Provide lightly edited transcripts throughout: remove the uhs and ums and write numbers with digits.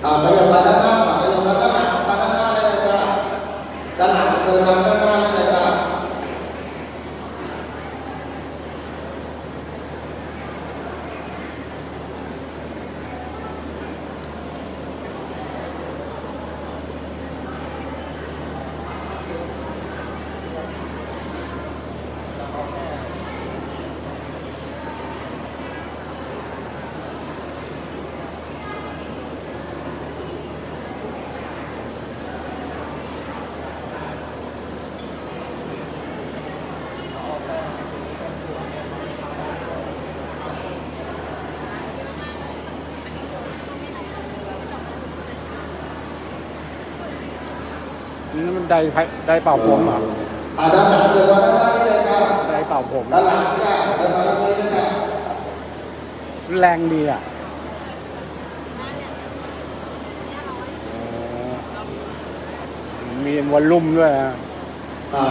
Banyak badanah, banyak badanah, badanah ada tak? Tanah, tanah, tanah ada tak?ได้เป่าผมเหรอด้านหลังเดินมาด้านหน้าได้เลยครับได้เป่าผมด้านหลังได้เดินมาด้านนี้ได้แรงดีอ่ะมีวอลลุ่มด้วยอ่ะ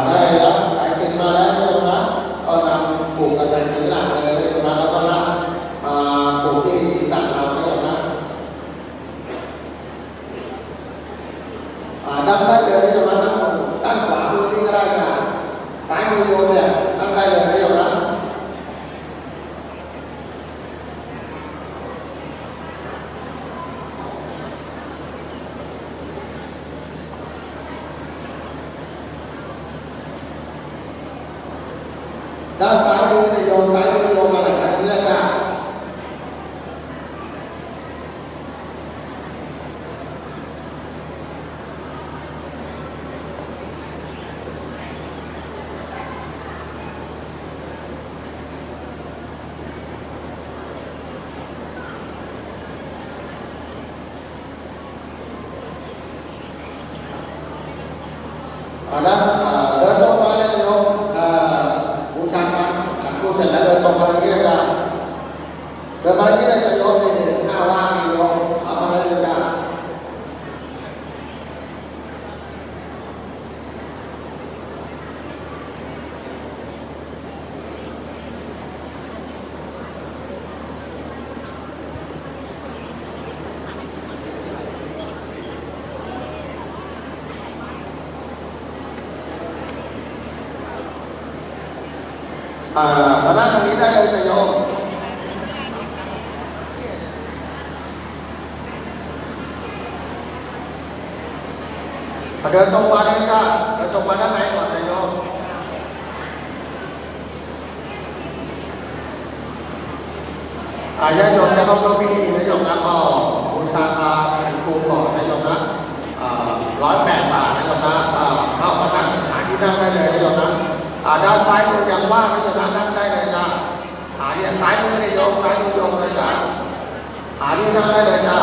ได้แล้วสายสินมาแล้วเดินมาเขานำผูกกับสายสินหลักเลยเดินมาแล้วก็ลากผูกที่ศีรษะเราไม่หรอกนะจำได้เลยเดินมาด้านขวามือที่ก็ได้นะซ้ายมือโยนเนี่ยตั้งได้เลยไม่หรอกนะด้านซ้ายมือเนี่ยโยนซ้ายมือโยนมาไหนนี่แหละจ้ะมาด้านตรงนี้ได้เลยแต่โยมเดินตรงมาได้ก็เดินตรงมาด้านในก่อนแต่โยมญาติโยมจะเข้าร่วมพิธีนะโยมนะก็บูชาพระขันครูก่อนนะโยมนะ108 บาทนะโยมนะเข้ามาตั้งหาที่นั่งได้เลยนะโยมนะด้านซ้ายมือยังว่างไม่จะนั่งได้เลยจ้ะหาเนี่ยซ้ายมือเนี่ยโยงซ้ายมือโยงเลยจ้ะหาที่นั่งได้เลยจ้ะ